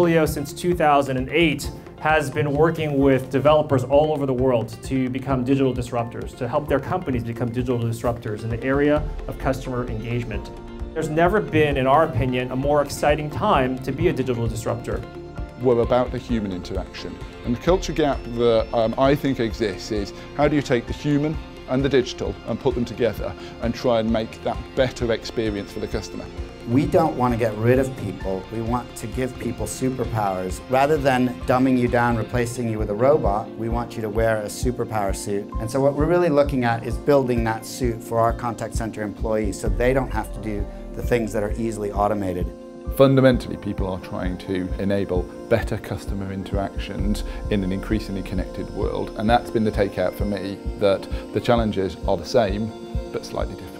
Twilio since 2008 has been working with developers all over the world to become digital disruptors, to help their companies become digital disruptors in the area of customer engagement. There's never been, in our opinion, a more exciting time to be a digital disruptor. We're about the human interaction. And the culture gap that I think exists is, how do you take the human and the digital and put them together and try and make that better experience for the customer? We don't want to get rid of people. We want to give people superpowers. Rather than dumbing you down, replacing you with a robot, we want you to wear a superpower suit. And so what we're really looking at is building that suit for our contact center employees so they don't have to do the things that are easily automated. Fundamentally, people are trying to enable better customer interactions in an increasingly connected world. And that's been the takeout for me, that the challenges are the same, but slightly different.